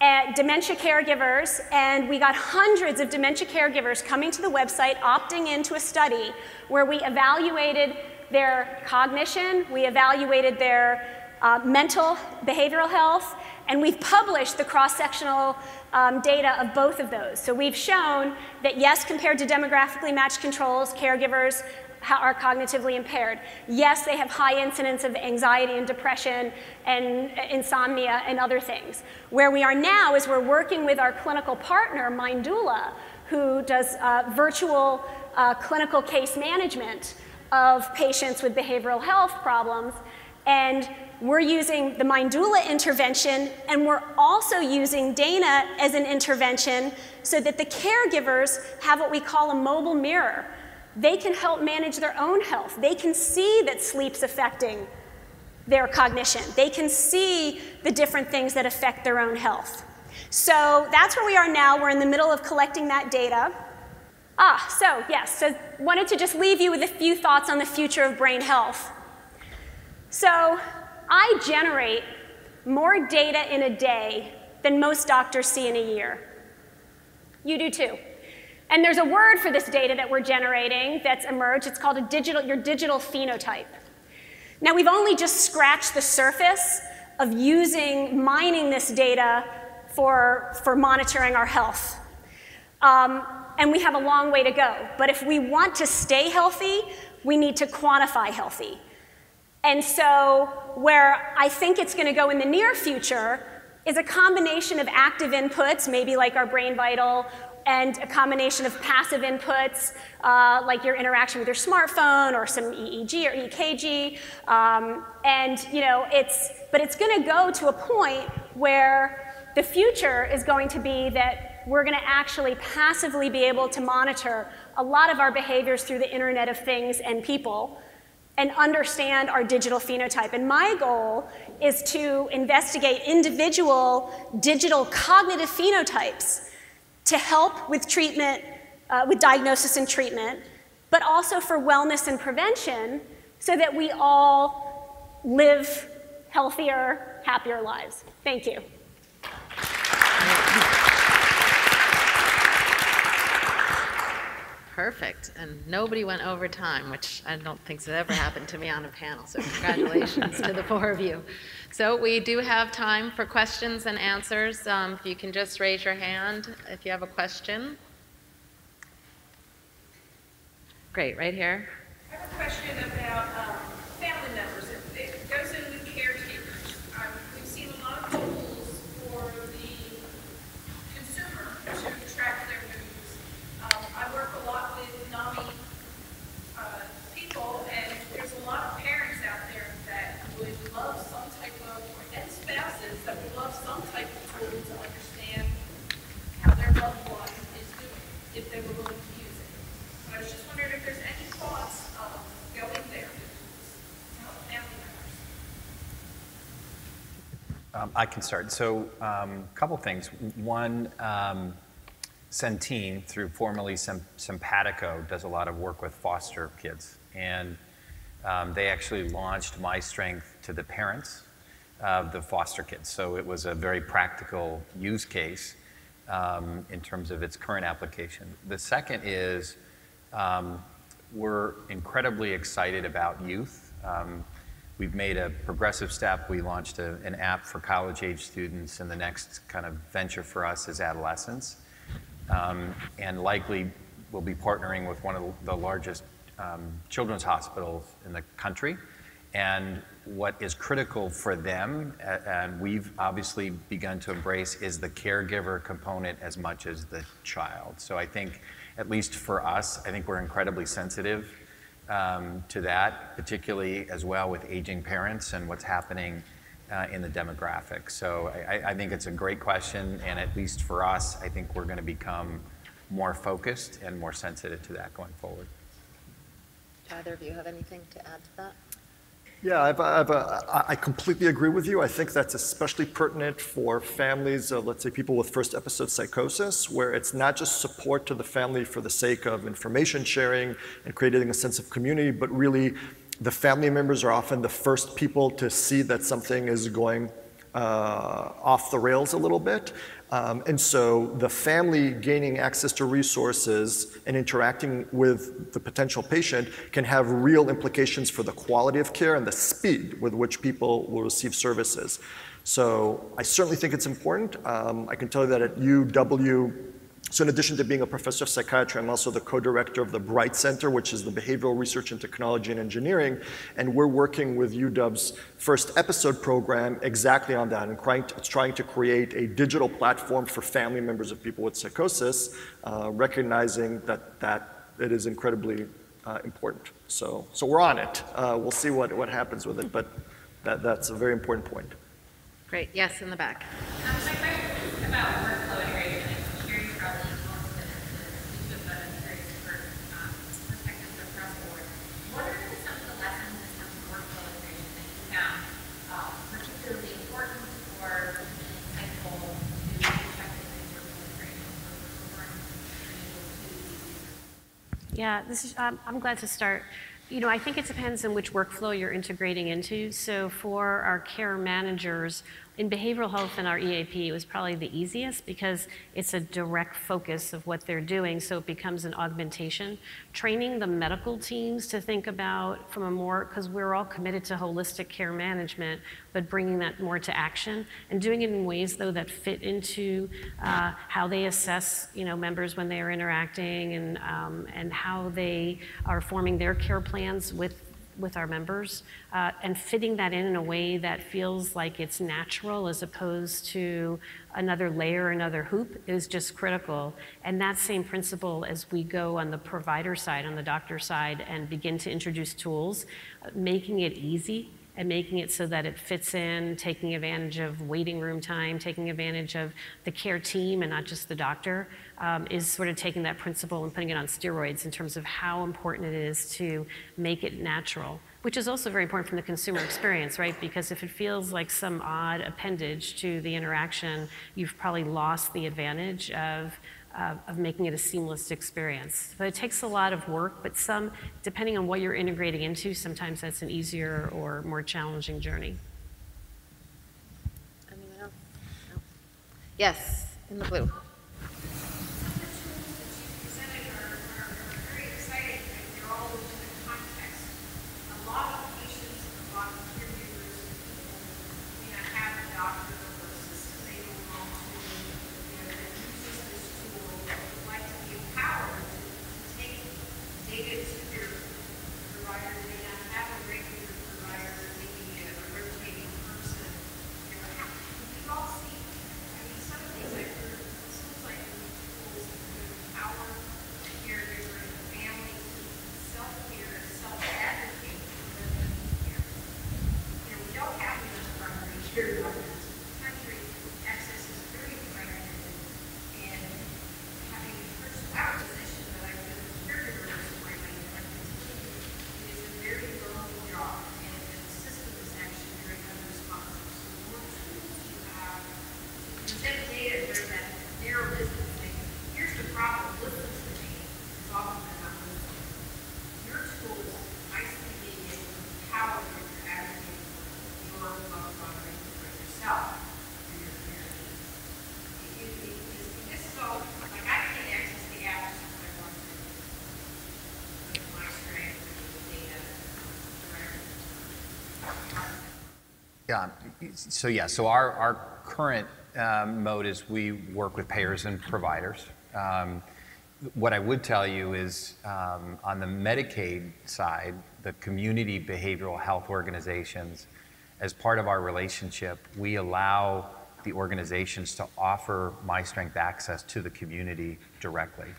at dementia caregivers, and we got hundreds of dementia caregivers coming to the website, opting into a study where we evaluated their cognition, we evaluated their uh, mental, behavioral health, and we've published the cross-sectional um, data of both of those. So we've shown that, yes, compared to demographically matched controls, caregivers are cognitively impaired. Yes, they have high incidence of anxiety and depression and insomnia and other things. Where we are now is we're working with our clinical partner, Mindula, who does uh, virtual uh, clinical case management of patients with behavioral health problems. And we're using the Mindula intervention, and we're also using Dana as an intervention so that the caregivers have what we call a mobile mirror. They can help manage their own health. They can see that sleep's affecting their cognition. They can see the different things that affect their own health. So that's where we are now. We're in the middle of collecting that data. Ah, so yes, so wanted to just leave you with a few thoughts on the future of brain health. So I generate more data in a day than most doctors see in a year. You do too. And there's a word for this data that we're generating that's emerged. It's called a digital, your digital phenotype. Now, we've only just scratched the surface of using, mining this data for, for monitoring our health. Um, and we have a long way to go. But if we want to stay healthy, we need to quantify healthy. And so where I think it's going to go in the near future is a combination of active inputs, maybe like our Brain Vital, and a combination of passive inputs, uh, like your interaction with your smartphone or some E E G or E K G. Um, and, you know, it's, but it's going to go to a point where the future is going to be that we're going to actually passively be able to monitor a lot of our behaviors through the Internet of Things and people, and understand our digital phenotype. And my goal is to investigate individual digital cognitive phenotypes to help with treatment, uh, with diagnosis and treatment, but also for wellness and prevention so that we all live healthier, happier lives. Thank you. Perfect. And nobody went over time, which I don't think has ever happened to me on a panel. So congratulations to the four of you. So we do have time for questions and answers. Um, if you can just raise your hand if you have a question. Great, right here. I have a question about um, family members. It, it goes in with caretakers. Um, we've seen a lot of tools for the consumer to track their needs. Um, I work a lot with NAMI uh, people, and there's a lot of parents out there that would love some type of, and spouses that would love some type of tool to understand how their loved one is doing, if they were willing to use it. But I was just wondering if there's any thoughts of going there to help family members. Um, I can start. So a um, couple things. One, um, Centene, through formerly Simpatico, does a lot of work with foster kids. And um, they actually launched MyStrength to the parents of the foster kids. So it was a very practical use case um, in terms of its current application. The second is um, we're incredibly excited about youth. Um, we've made a progressive step. We launched a, an app for college-age students, and the next kind of venture for us is adolescents. Um, and likely we'll be partnering with one of the largest um, children's hospitals in the country. And what is critical for them, and we've obviously begun to embrace, is the caregiver component as much as the child. So I think, at least for us, I think we're incredibly sensitive um, to that, particularly as well with aging parents and what's happening Uh, in the demographic. So I, I think it's a great question, and at least for us, I think we're going to become more focused and more sensitive to that going forward. Do either of you have anything to add to that? Yeah, I've, I've, uh, I completely agree with you. I think that's especially pertinent for families, uh, let's say people with first episode psychosis, where it's not just support to the family for the sake of information sharing and creating a sense of community, but really the family members are often the first people to see that something is going uh, off the rails a little bit. Um, and so the family gaining access to resources and interacting with the potential patient can have real implications for the quality of care and the speed with which people will receive services. So I certainly think it's important. Um, I can tell you that at U W, so in addition to being a professor of psychiatry, I'm also the co-director of the Bright Center, which is the Behavioral Research in Technology and Engineering, and we're working with U W's first episode program exactly on that, and trying to, it's trying to create a digital platform for family members of people with psychosis, uh, recognizing that, that it is incredibly uh, important. So, so we're on it. Uh, we'll see what, what happens with it, but that, that's a very important point. Great. Yes, in the back. Um, my question is about workload. What are some of the lessons and some of the workflow that you found Yeah, this is, um, I'm glad to start. You know, I think it depends on which workflow you're integrating into. So for our care managers, in behavioral health and our E A P, it was probably the easiest because it's a direct focus of what they're doing, so it becomes an augmentation. Training the medical teams to think about from a more, because we're all committed to holistic care management, but bringing that more to action and doing it in ways, though, that fit into uh, how they assess, you know, members when they are interacting and, um, and how they are forming their care plan with with our members, uh, and fitting that in in a way that feels like it's natural as opposed to another layer, another hoop, is just critical. And that same principle as we go on the provider side, on the doctor side, and begin to introduce tools, uh, making it easy and making it so that it fits in, taking advantage of waiting room time, taking advantage of the care team and not just the doctor, um, is sort of taking that principle and putting it on steroids in terms of how important it is to make it natural, which is also very important from the consumer experience, right? Because if it feels like some odd appendage to the interaction, you've probably lost the advantage of Uh, of making it a seamless experience. But it takes a lot of work, but some, depending on what you're integrating into, sometimes that's an easier or more challenging journey. Anyone else? No. Yes, in the blue. Some of the tools that you presented are, are very exciting, and they're all in the context. A lot of patients, a lot of peer leaders, you know, have a doctor or a system they don't want to, you know, that uses this tool that would like to be empowered to take data to their provider. They not have a regular provider, maybe a rotating person. You know, we've all seen, I mean, some of these, like, it seems like these tools to empower caregivers and families to self-care and self-advocate for their mental care. You know, we don't have these primary care doctors. Yeah. So yeah. So our our current um, mode is we work with payers and providers. Um, what I would tell you is um, on the Medicaid side, the community behavioral health organizations, as part of our relationship, we allow the organizations to offer MyStrength access to the community directly,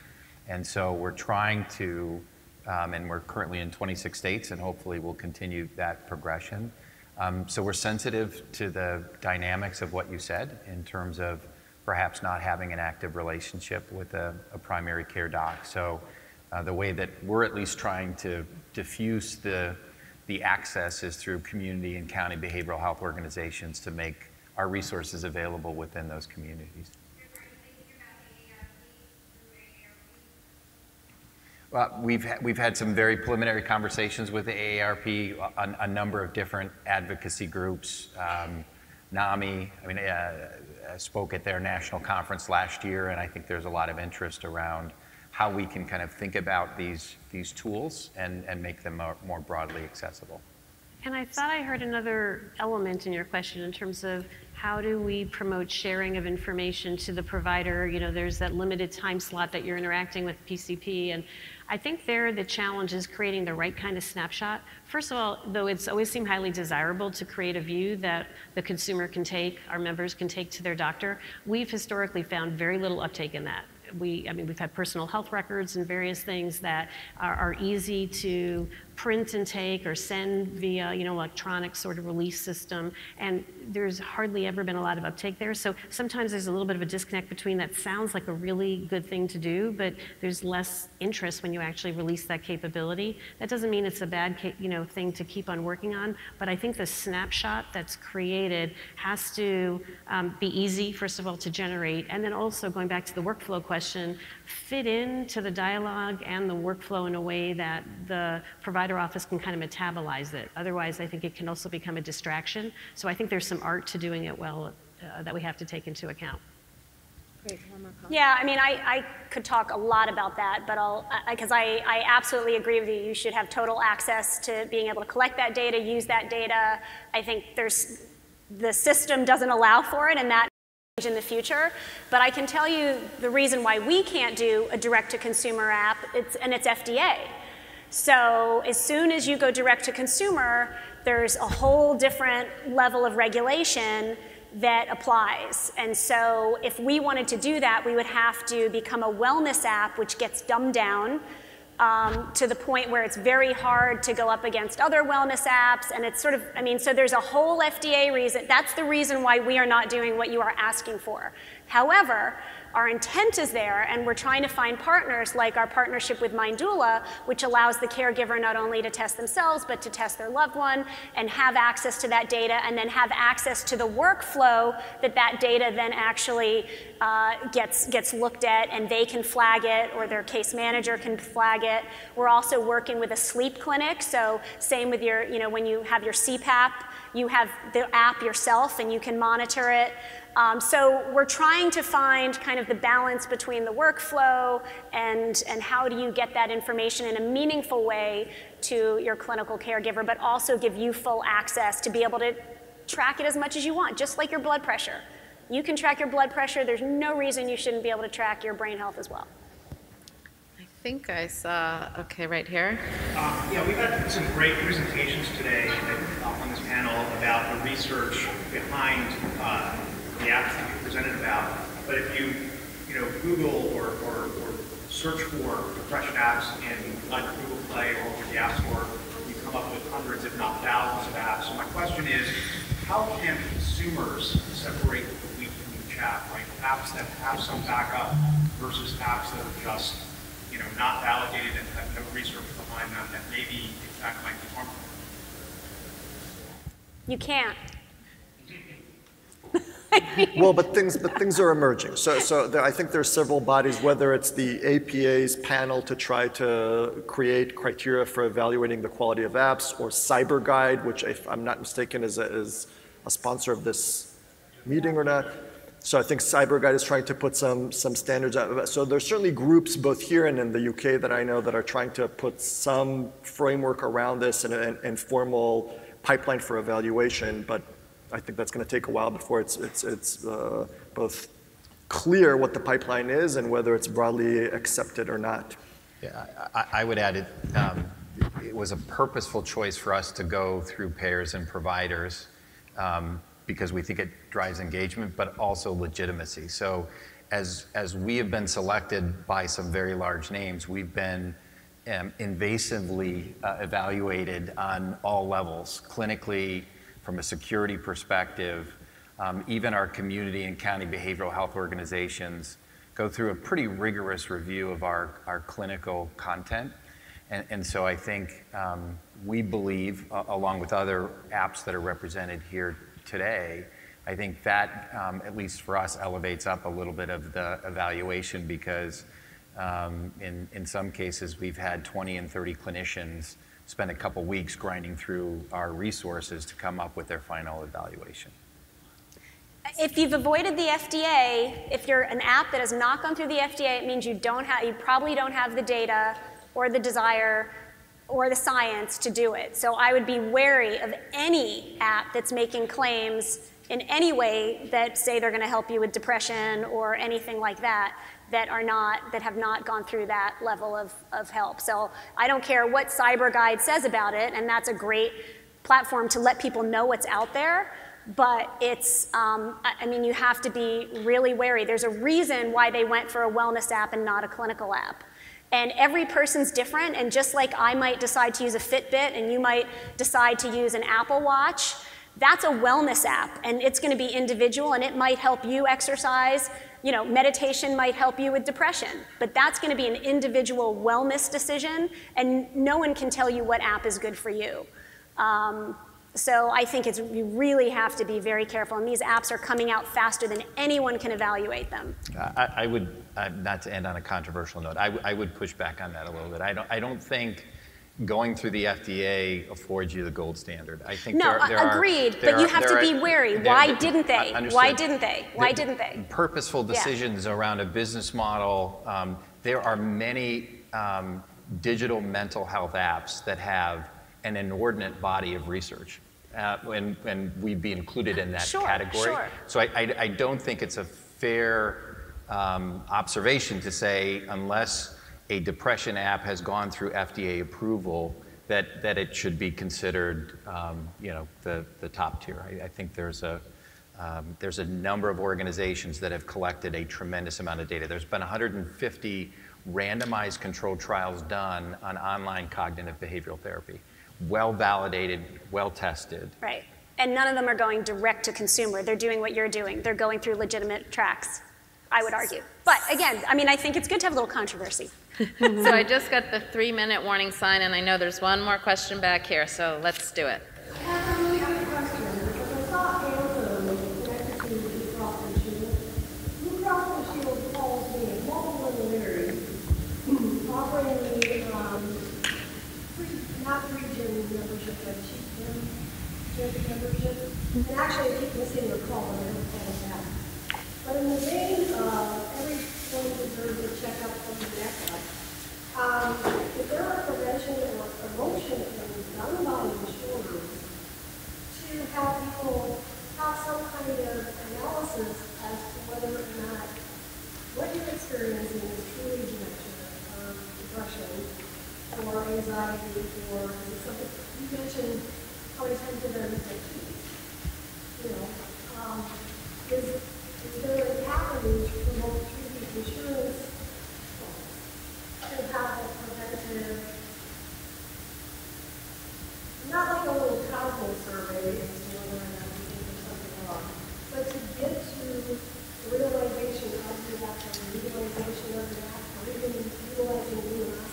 and so we're trying to, um, and we're currently in twenty-six states, and hopefully we'll continue that progression. Um, so we're sensitive to the dynamics of what you said in terms of perhaps not having an active relationship with a, a primary care doc. So uh, the way that we're at least trying to diffuse the, the access is through community and county behavioral health organizations to make our resources available within those communities. Well, we've, ha we've had some very preliminary conversations with the A A R P, a, a number of different advocacy groups, um, NAMI. I mean, uh, I spoke at their national conference last year, and I think there's a lot of interest around how we can kind of think about these, these tools and, and make them more, more broadly accessible. And I thought I heard another element in your question in terms of how do we promote sharing of information to the provider? You know, there's that limited time slot that you're interacting with P C P, and I think there the challenge is creating the right kind of snapshot. First of all, though, it's always seemed highly desirable to create a view that the consumer can take, our members can take to their doctor. We've historically found very little uptake in that. We, I mean, we've had personal health records and various things that are, are easy to print and take or send via, you know, electronic sort of release system. And there's hardly ever been a lot of uptake there. So sometimes there's a little bit of a disconnect between that sounds like a really good thing to do, but there's less interest when you actually release that capability. That doesn't mean it's a bad, you know, thing to keep on working on, but I think the snapshot that's created has to um, be easy, first of all, to generate. And then also going back to the workflow question, question fit into the dialogue and the workflow in a way that the provider office can kind of metabolize it. Otherwise, I think it can also become a distraction. So I think there's some art to doing it well uh, that we have to take into account. Great. One more comment. Yeah, I mean, I, I could talk a lot about that, but I'll, because I, I, I absolutely agree with you. You should have total access to being able to collect that data, use that data. I think there's, the system doesn't allow for it, and that in the future. But I can tell you the reason why we can't do a direct-to-consumer app, it's, and it's F D A. So as soon as you go direct-to-consumer, there's a whole different level of regulation that applies. And so if we wanted to do that, we would have to become a wellness app, which gets dumbed down um, to the point where it's very hard to go up against other wellness apps. And it's sort of, I mean, so there's a whole F D A reason. That's the reason why we are not doing what you are asking for. However, our intent is there, and we're trying to find partners like our partnership with Mindula, which allows the caregiver not only to test themselves, but to test their loved one and have access to that data, and then have access to the workflow that that data then actually uh, gets, gets looked at, and they can flag it, or their case manager can flag it. We're also working with a sleep clinic, so same with your, you know, when you have your C PAP, you have the app yourself and you can monitor it. Um, so we're trying to find kind of the balance between the workflow and, and how do you get that information in a meaningful way to your clinical caregiver, but also give you full access to be able to track it as much as you want, just like your blood pressure. You can track your blood pressure. There's no reason you shouldn't be able to track your brain health as well. I think I saw, okay, right here. Uh, yeah, we've had some great presentations today on this panel about the research behind uh, the apps that you presented about. But if you, you know, Google or, or, or search for depression apps in like Google Play or over the App Store, you come up with hundreds, if not thousands, of apps. So my question is, how can consumers separate the wheat from the chaff, right? Apps that have some backup versus apps that are just you know, not validated and have no research behind them that maybe in fact might be harmful? You can't. Well, but things, but things are emerging. So, so there, I think there are several bodies, whether it's the A P A's panel to try to create criteria for evaluating the quality of apps, or CyberGuide, which, if I'm not mistaken, is a, is a sponsor of this meeting or not. So I think CyberGuide is trying to put some, some standards out. So there's certainly groups both here and in the U K that I know that are trying to put some framework around this and an informal pipeline for evaluation. But I think that's going to take a while before it's, it's, it's uh, both clear what the pipeline is and whether it's broadly accepted or not. Yeah, I, I would add it, um, it was a purposeful choice for us to go through payers and providers. Um, because we think it drives engagement, but also legitimacy. So as, as we have been selected by some very large names, we've been um, invasively uh, evaluated on all levels, clinically, from a security perspective, um, even our community and county behavioral health organizations go through a pretty rigorous review of our, our clinical content. And, and so I think um, we believe, uh, along with other apps that are represented here today, I think that, um, at least for us, elevates up a little bit of the evaluation, because um, in, in some cases we've had twenty and thirty clinicians spend a couple weeks grinding through our resources to come up with their final evaluation. If you've avoided the F D A, if you're an app that has not gone through the F D A, it means you don't have, you probably don't have the data or the desire or the science to do it. So I would be wary of any app that's making claims in any way that say they're going to help you with depression or anything like that, that are not, that have not gone through that level of, of help. So I don't care what CyberGuide says about it, and that's a great platform to let people know what's out there. But it's, um, I mean, you have to be really wary. There's a reason why they went for a wellness app and not a clinical app. And every person's different, and just like I might decide to use a Fitbit and you might decide to use an Apple Watch, that's a wellness app, and it's gonna be individual, and it might help you exercise. You know, meditation might help you with depression, but that's gonna be an individual wellness decision, and no one can tell you what app is good for you. Um, So I think it's, you really have to be very careful, and these apps are coming out faster than anyone can evaluate them. I, I would, uh, not to end on a controversial note, I, I would push back on that a little bit. I don't, I don't think going through the F D A affords you the gold standard. I think no, there, there agreed, are, there but you are, have to are, be wary. Why, there, didn't they? Why didn't they? Why the didn't they? Purposeful decisions yeah. around a business model. Um, there are many um, digital mental health apps that have an inordinate body of research, uh, and, and we'd be included in that sure, category. Sure. So I, I, I don't think it's a fair um, observation to say, unless a depression app has gone through F D A approval, that, that it should be considered um, you know, the, the top tier. I, I think there's a, um, there's a number of organizations that have collected a tremendous amount of data. There's been one hundred fifty randomized controlled trials done on online cognitive behavioral therapy. Well-validated, well-tested. Right, and none of them are going direct to consumer. They're doing what you're doing. They're going through legitimate tracks, I would argue. But again, I mean, I think it's good to have a little controversy. So I just got the three-minute warning sign, and I know there's one more question back here, so let's do it. Catherine, we have a question, because I saw Anthem connected to Blue Cross and Shield. Blue Cross and Shield calls me a multidisciplinary, offering me um, free, not free membership, but cheap gym membership. And actually, I keep missing your call, and I don't call it back. But in the vein of every one deserves a checkup from the neck up, um, is there a prevention or a promotion that was done by insurers to have people have some kind of analysis as to whether or not what you're experiencing is truly dementia, or depression, or anxiety, or something? You mentioned how many times you've been you know, um, is, is there an avenue to promote through the insurance to have a preventative, not like a little council survey as to whether or not you think there's something wrong, but to get to the realization of the doctor, the realization of the doctor, or even utilizing the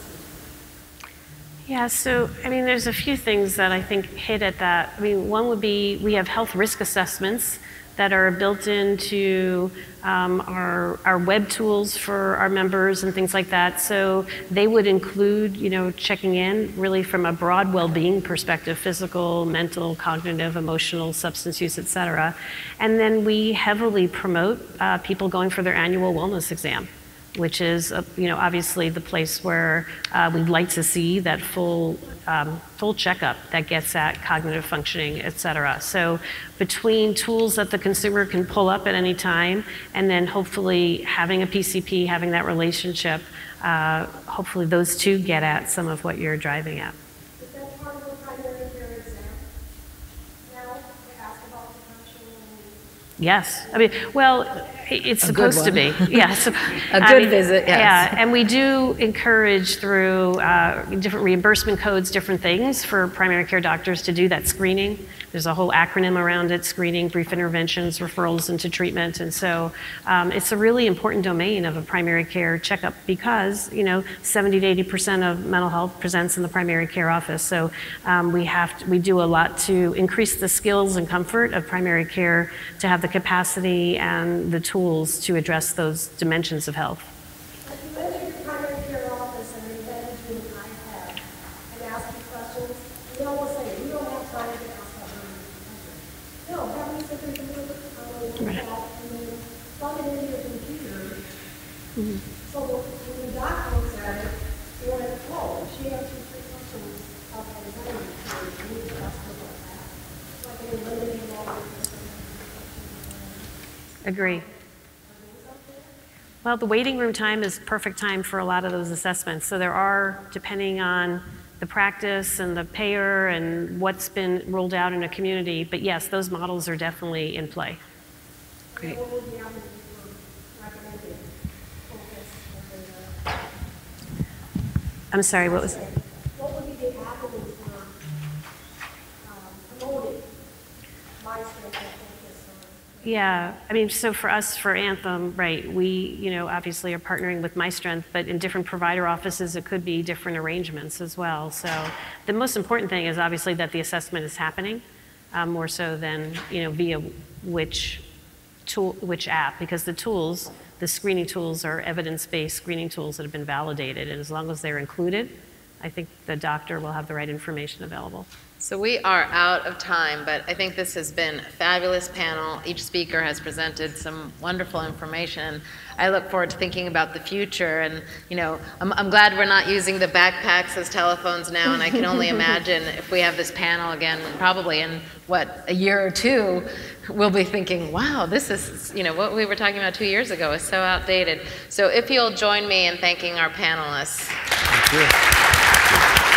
Yeah, so, I mean, there's a few things that I think hit at that. I mean, one would be we have health risk assessments that are built into um, our, our web tools for our members and things like that. So they would include, you know, checking in really from a broad well-being perspective, physical, mental, cognitive, emotional, substance use, et cetera. And then we heavily promote uh, people going for their annual wellness exam, which is, you know, obviously the place where uh, we'd like to see that full um, full checkup that gets at cognitive functioning, et cetera. So between tools that the consumer can pull up at any time, and then hopefully having a P C P, having that relationship, uh, hopefully those two get at some of what you're driving at. Is that part of the primary care exam? Now, to ask about depression and... Yes. I mean, well, it's supposed to be, yes. A good mean, visit, yes. Yeah, and we do encourage through uh, different reimbursement codes, different things for primary care doctors to do that screening. There's a whole acronym around it: screening, brief interventions, referrals into treatment. And so um, it's a really important domain of a primary care checkup, because, you know, seventy to eighty percent of mental health presents in the primary care office. So um, we have to, we do a lot to increase the skills and comfort of primary care to have the capacity and the tools tools to address those dimensions of health. If you enter your primary care office and they get into an iPad and ask you questions, they always say, "We don't have time to ask them." No, that means that there's a little bit of that, and then plug it into your computer. Mm-hmm. So when the doc looks at it, they want to, oh, she has two, three questions about anxiety, so you need to ask her about that. So I can eliminate all those questions. Agree. Well, the waiting room time is perfect time for a lot of those assessments. So there are, depending on the practice and the payer and what's been rolled out in a community, but yes, those models are definitely in play. Great. I'm sorry, what was it? What would be the avenues for promoting MyStrength? Yeah, I mean, so for us, for Anthem, right, we, you know, obviously are partnering with MyStrength, but in different provider offices, it could be different arrangements as well. So the most important thing is obviously that the assessment is happening, um, more so than, you know, via which tool, which app, because the tools, the screening tools are evidence-based screening tools that have been validated, and as long as they're included, I think the doctor will have the right information available. So we are out of time, but I think this has been a fabulous panel. Each speaker has presented some wonderful information. I look forward to thinking about the future, and you know, I'm, I'm glad we're not using the backpacks as telephones now, and I can only imagine if we have this panel again, probably in, what, a year or two, we'll be thinking, wow, this is, you know, what we were talking about two years ago is so outdated. So if you'll join me in thanking our panelists. Thank you.